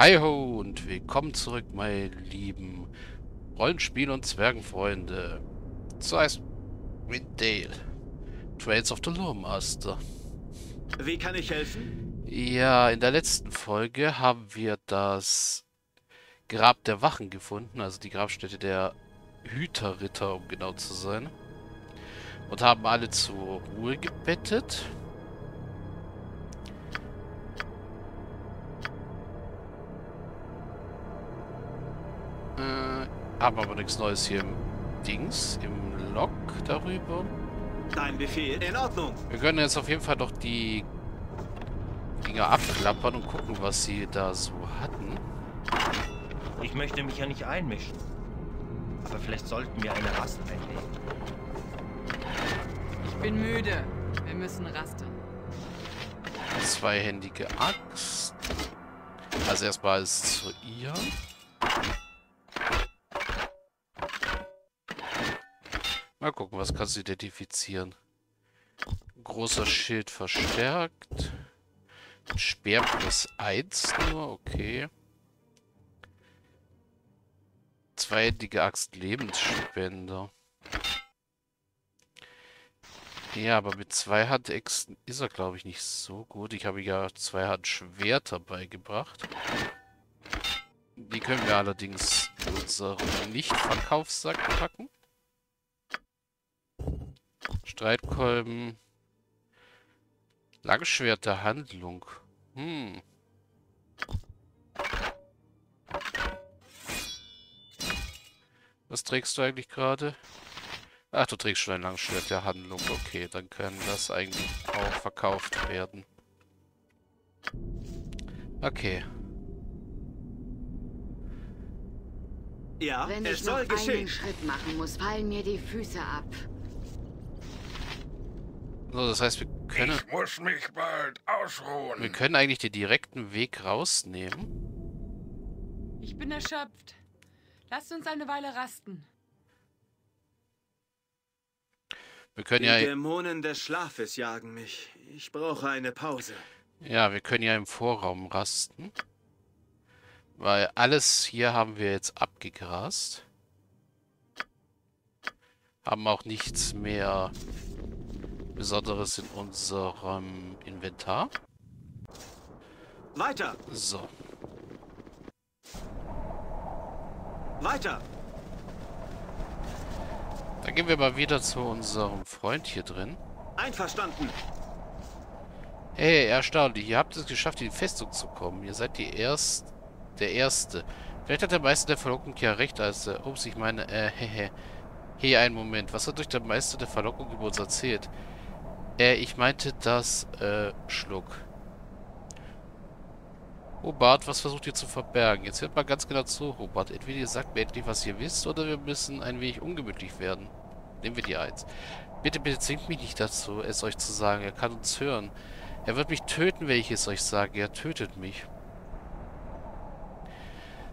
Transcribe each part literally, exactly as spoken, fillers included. Hi ho und willkommen zurück, meine lieben Rollenspiel- und Zwergenfreunde. Zu Icewind Dale. Trails of the Loremaster. Wie kann ich helfen? Ja, in der letzten Folge haben wir das Grab der Wachen gefunden, also die Grabstätte der Hüterritter, um genau zu sein. Und haben alle zur Ruhe gebettet. Haben aber nichts Neues hier im Dings, im Log darüber. Dein Befehl in Ordnung. Wir können jetzt auf jeden Fall noch die Dinger abklappern und gucken, was sie da so hatten. Ich möchte mich ja nicht einmischen. Aber vielleicht sollten wir eine Rast einlegen. Ich bin müde. Wir müssen rasten. Zweihändige Axt. Also erstmal ist zu ihr. Mal gucken, was kannst du identifizieren? Großer Schild verstärkt. Speer plus eins nur, okay. Zweihändige Axt Lebensspender. Ja, aber mit Zweihandäxten ist er, glaube ich, nicht so gut. Ich habe ja Zweihandschwerter beigebracht. Die können wir allerdings in unseren Nicht-Verkaufssack packen. Streitkolben. Langschwert der Handlung. Hm. Was trägst du eigentlich gerade? Ach, du trägst schon ein Langschwert der Handlung. Okay, dann kann das eigentlich auch verkauft werden. Okay. Ja, wenn ich noch einen Schritt machen muss, fallen mir die Füße ab. So, das heißt, wir können... Ich muss mich bald ausruhen. Wir können eigentlich den direkten Weg rausnehmen. Ich bin erschöpft. Lasst uns eine Weile rasten. Wir können ja... Die Dämonen des Schlafes jagen mich. Ich brauche eine Pause. Ja, wir können ja im Vorraum rasten. Weil alles hier haben wir jetzt abgegrast. Haben auch nichts mehr... Besonderes in unserem Inventar. Weiter. So. Weiter. Dann gehen wir mal wieder zu unserem Freund hier drin. Einverstanden. Hey, erstaunlich. Ihr habt es geschafft, in die Festung zu kommen. Ihr seid die Erst... der Erste. Vielleicht hat der Meister der Verlockung ja recht, als er... Ups, ich meine, äh, hehe. Hey, einen Moment. Was hat euch der Meister der Verlockung über uns erzählt? Äh, ich meinte das, äh, Schluck. Hobart, was versucht ihr zu verbergen? Jetzt hört mal ganz genau zu, Hobart. Entweder ihr sagt mir endlich, was ihr wisst, oder wir müssen ein wenig ungemütlich werden. Nehmen wir die Eins. Bitte, bitte zwingt mich nicht dazu, es euch zu sagen. Er kann uns hören. Er wird mich töten, wenn ich es euch sage. Er tötet mich.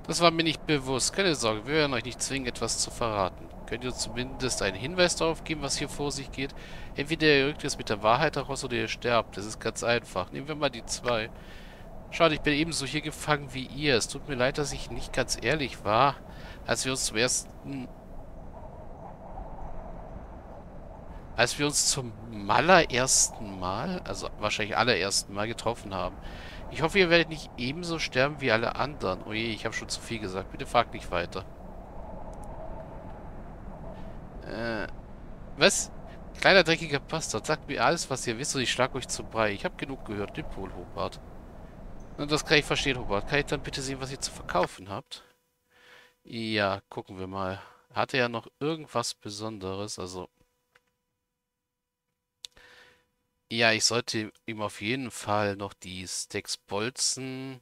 Das war mir nicht bewusst. Keine Sorge, wir werden euch nicht zwingen, etwas zu verraten. Könnt ihr zumindest einen Hinweis darauf geben, was hier vor sich geht? Entweder ihr rückt es mit der Wahrheit heraus oder ihr sterbt. Das ist ganz einfach. Nehmen wir mal die zwei. Schaut, ich bin ebenso hier gefangen wie ihr. Es tut mir leid, dass ich nicht ganz ehrlich war, als wir uns zum ersten... Als wir uns zum allerersten Mal, also wahrscheinlich allerersten Mal getroffen haben. Ich hoffe, ihr werdet nicht ebenso sterben wie alle anderen. Oh je, ich habe schon zu viel gesagt. Bitte fragt nicht weiter. Äh, was? Kleiner, dreckiger Bastard, sagt mir alles, was ihr wisst, und ich schlag euch zu Brei. Ich habe genug gehört, den Pol, Hobart. Und das kann ich verstehen, Hobart. Kann ich dann bitte sehen, was ihr zu verkaufen habt? Ja, gucken wir mal. Hat er ja noch irgendwas Besonderes, also... Ja, ich sollte ihm auf jeden Fall noch die Stacks Bolzen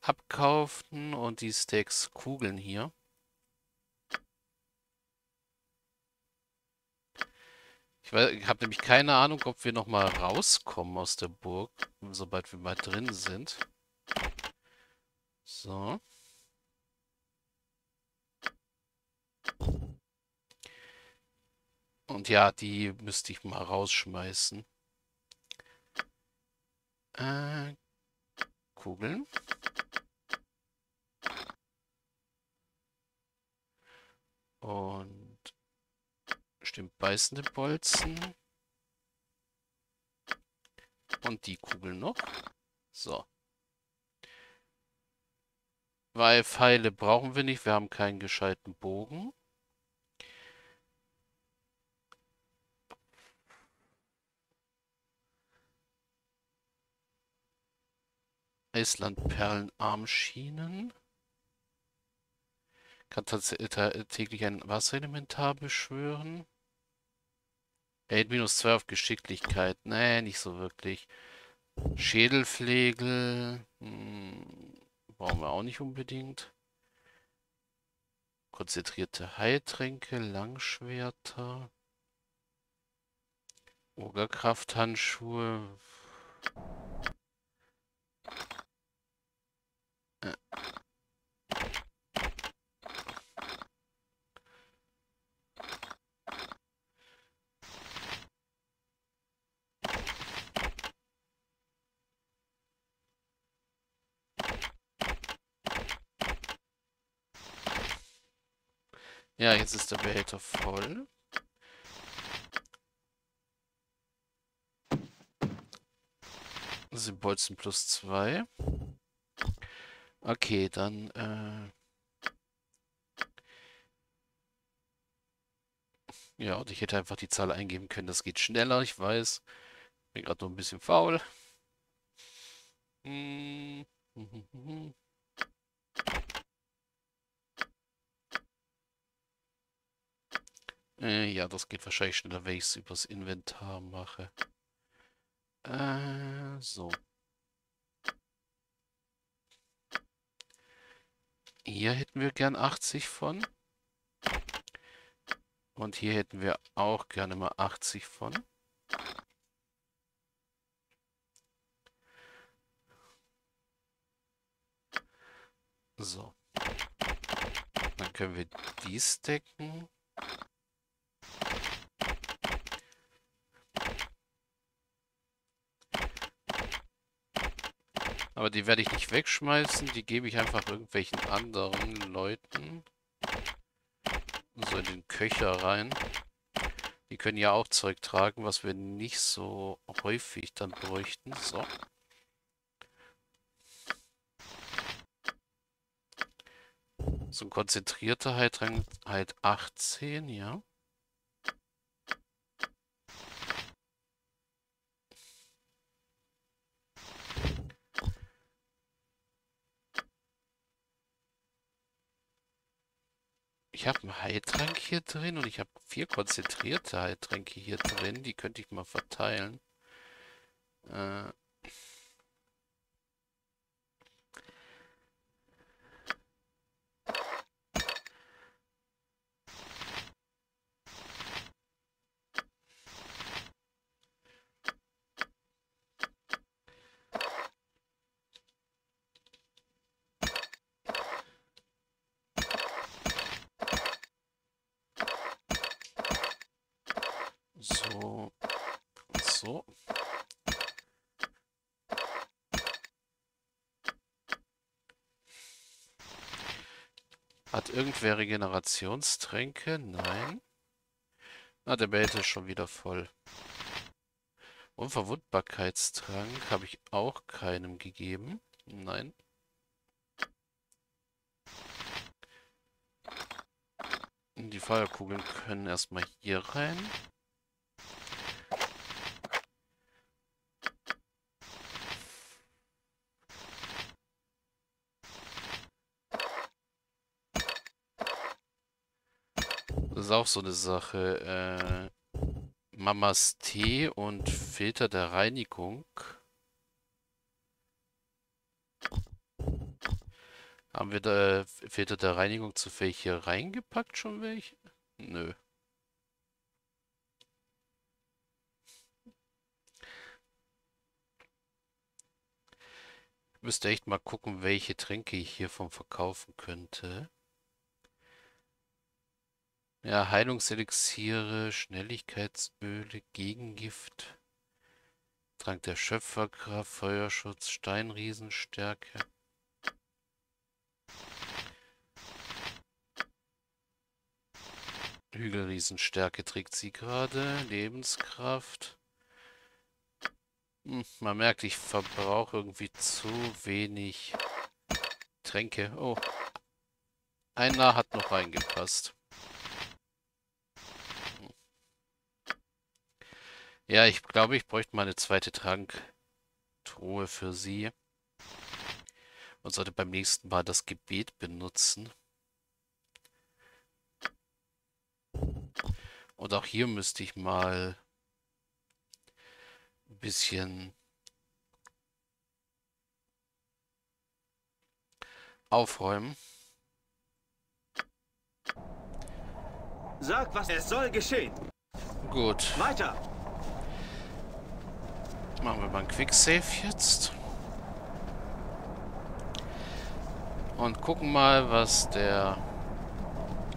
abkaufen und die Stacks Kugeln hier. Ich, ich habe nämlich keine Ahnung, ob wir nochmal rauskommen aus der Burg, sobald wir mal drin sind. So. Und ja, die müsste ich mal rausschmeißen. Äh, Kugeln. Und stimmt, beißende Bolzen. Und die Kugeln noch. So. Weil Pfeile brauchen wir nicht. Wir haben keinen gescheiten Bogen. Eislandperlenarmschienen. Kann täglich ein Wasserelementar beschwören. Er hat minus zwei auf Geschicklichkeit. Nee, nicht so wirklich. Schädelflegel. Hm, brauchen wir auch nicht unbedingt. Konzentrierte Heiltränke, Langschwerter. Ogerkrafthandschuhe. Äh. Ja, jetzt ist der Behälter voll. Das sind Bolzen plus zwei. Okay, dann äh ja, und ich hätte einfach die Zahl eingeben können. Das geht schneller, ich weiß. Bin gerade noch ein bisschen faul. Hm. Äh, ja, das geht wahrscheinlich schneller, wenn ich es übers Inventar mache. Äh, so. Hier hätten wir gern achtzig von. Und hier hätten wir auch gerne mal achtzig von. So. Dann können wir die stacken. Aber die werde ich nicht wegschmeißen. Die gebe ich einfach irgendwelchen anderen Leuten. So in den Köcher rein. Die können ja auch Zeug tragen, was wir nicht so häufig dann bräuchten. So. So ein konzentrierter Heiltrank halt achtzehn, ja. Ich habe einen Heiltrank hier drin und ich habe vier konzentrierte Heiltränke hier drin. Die könnte ich mal verteilen. Äh So, so. Hat irgendwer Regenerationstränke? Nein. Ah, der Behälter ist schon wieder voll. Unverwundbarkeitstrank habe ich auch keinem gegeben. Nein. Die Feuerkugeln können erstmal hier rein. Das ist auch so eine Sache. Äh, Mamas Tee und Filter der Reinigung. Haben wir da Filter der Reinigung zufällig hier reingepackt schon welche? Nö. Ich müsste echt mal gucken, welche Tränke ich hiervon verkaufen könnte. Ja, Heilungselixiere, Schnelligkeitsöle, Gegengift, Trank der Schöpferkraft, Feuerschutz, Steinriesenstärke. Hügelriesenstärke trägt sie gerade. Lebenskraft. Hm, man merkt, ich verbrauche irgendwie zu wenig Tränke. Oh. Einer hat noch reingepasst. Ja, ich glaube, ich bräuchte mal eine zweite Tranktruhe für sie. Man sollte beim nächsten Mal das Gebet benutzen. Und auch hier müsste ich mal ein bisschen aufräumen. Sag, was es soll geschehen. Gut. Weiter. Machen wir mal einen Quicksave jetzt. Und gucken mal, was der...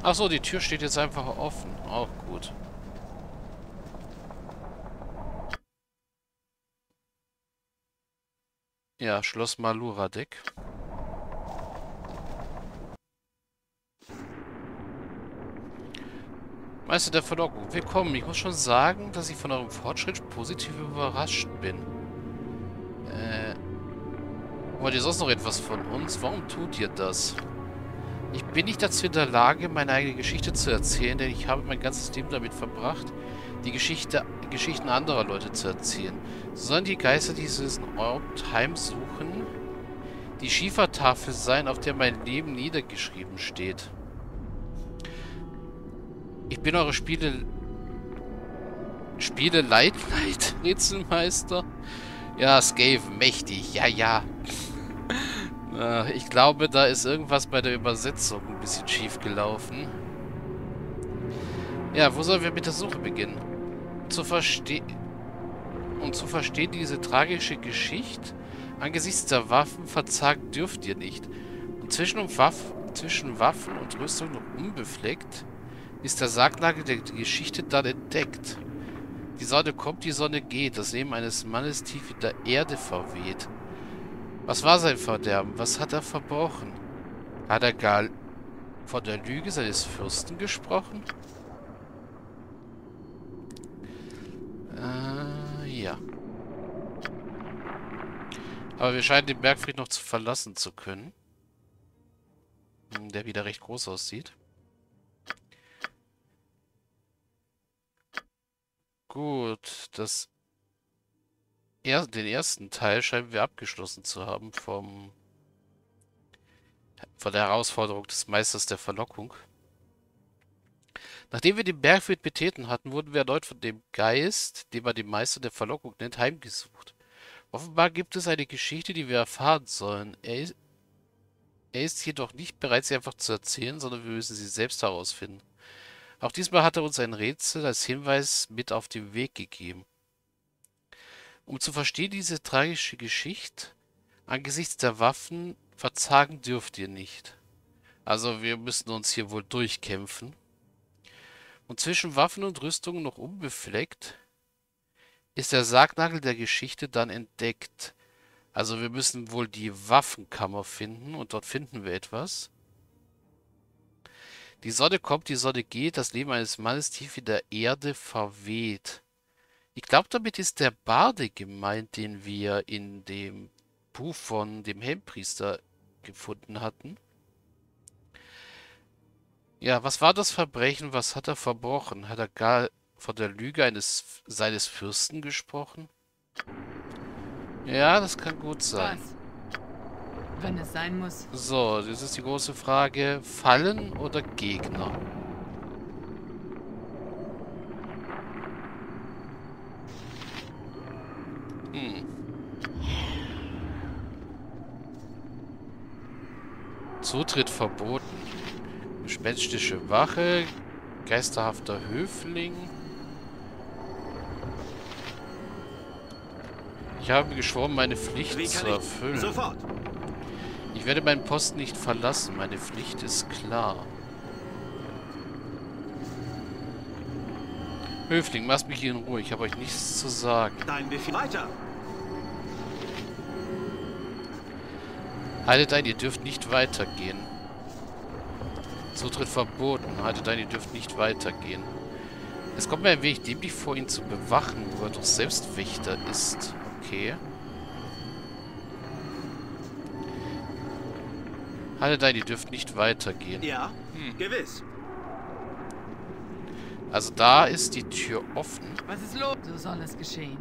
Achso, die Tür steht jetzt einfach offen. Auch gut. Ja, Schloss Malura Deck. Meister der Verlockung, willkommen. Ich muss schon sagen, dass ich von eurem Fortschritt positiv überrascht bin. Äh, wollt ihr sonst noch etwas von uns? Warum tut ihr das? Ich bin nicht dazu in der Lage, meine eigene Geschichte zu erzählen, denn ich habe mein ganzes Leben damit verbracht, die Geschichte, Geschichten anderer Leute zu erzählen. So sollen die Geister diesen Ort heimsuchen, die Schiefertafel sein, auf der mein Leben niedergeschrieben steht. Ich bin eure Spiele... Spiele Light Light, Rätselmeister? Ja, Skaven, mächtig, ja, ja. Ich glaube, da ist irgendwas bei der Übersetzung ein bisschen schief gelaufen. Ja, wo sollen wir mit der Suche beginnen? Zu verstehen... Um zu verstehen diese tragische Geschichte? Angesichts der Waffen verzagt dürft ihr nicht. Und zwischen, und Waff zwischen Waffen und Rüstung noch unbefleckt ist der Sargnagel der Geschichte dann entdeckt. Die Sonne kommt, die Sonne geht. Das Leben eines Mannes tief in der Erde verweht. Was war sein Verderben? Was hat er verbrochen? Hat er gar von der Lüge seines Fürsten gesprochen? Äh, ja. Aber wir scheinen den Bergfried noch zu verlassen zu können. Der wieder recht groß aussieht. Gut, das... Er, den ersten Teil scheinen wir abgeschlossen zu haben vom, von der Herausforderung des Meisters der Verlockung. Nachdem wir den Bergfried betreten hatten, wurden wir erneut von dem Geist, den man den Meister der Verlockung nennt, heimgesucht. Offenbar gibt es eine Geschichte, die wir erfahren sollen. Er ist, er ist jedoch nicht bereit, sie einfach zu erzählen, sondern wir müssen sie selbst herausfinden. Auch diesmal hat er uns ein Rätsel als Hinweis mit auf den Weg gegeben. Um zu verstehen diese tragische Geschichte, angesichts der Waffen verzagen dürft ihr nicht. Also wir müssen uns hier wohl durchkämpfen. Und zwischen Waffen und Rüstungen noch unbefleckt ist der Sargnagel der Geschichte dann entdeckt. Also wir müssen wohl die Waffenkammer finden und dort finden wir etwas. Die Sonne kommt, die Sonne geht, das Leben eines Mannes tief in der Erde verweht. Ich glaube, damit ist der Barde gemeint, den wir in dem Buch von dem Helmpriester gefunden hatten. Ja, was war das Verbrechen? Was hat er verbrochen? Hat er gar von der Lüge eines seines Fürsten gesprochen? Ja, das kann gut sein. Was? Wenn es sein muss. So, das ist die große Frage. Fallen oder Gegner? Hm. Zutritt verboten. Gespenstische Wache. Geisterhafter Höfling. Ich habe geschworen, meine Pflicht zu erfüllen. Sofort. Ich werde meinen Posten nicht verlassen. Meine Pflicht ist klar. Höfling, lasst mich hier in Ruhe. Ich habe euch nichts zu sagen. Dein Befehl. Weiter. Haltet ein, ihr dürft nicht weitergehen. Zutritt verboten. Haltet ein, ihr dürft nicht weitergehen. Es kommt mir ein wenig dämlich vor, ihn zu bewachen, wo er doch selbst Wächter ist. Okay. Haltet ein, ihr dürft nicht weitergehen. Ja, hm. Gewiss. Also da ist die Tür offen. Was ist los? So soll es geschehen.